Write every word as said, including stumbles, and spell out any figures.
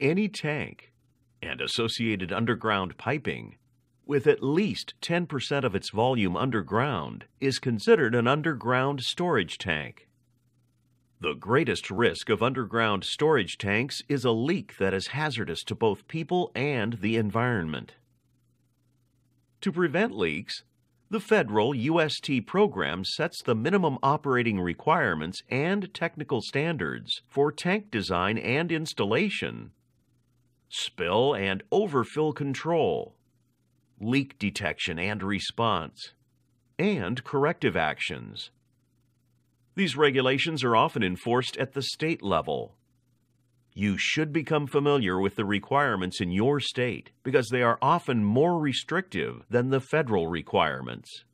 any tank and associated underground piping with at least ten percent of its volume underground is considered an underground storage tank. The greatest risk of underground storage tanks is a leak that is hazardous to both people and the environment. To prevent leaks, the federal U S T program sets the minimum operating requirements and technical standards for tank design and installation, spill and overfill control, leak detection and response, and corrective actions. These regulations are often enforced at the state level. You should become familiar with the requirements in your state because they are often more restrictive than the federal requirements.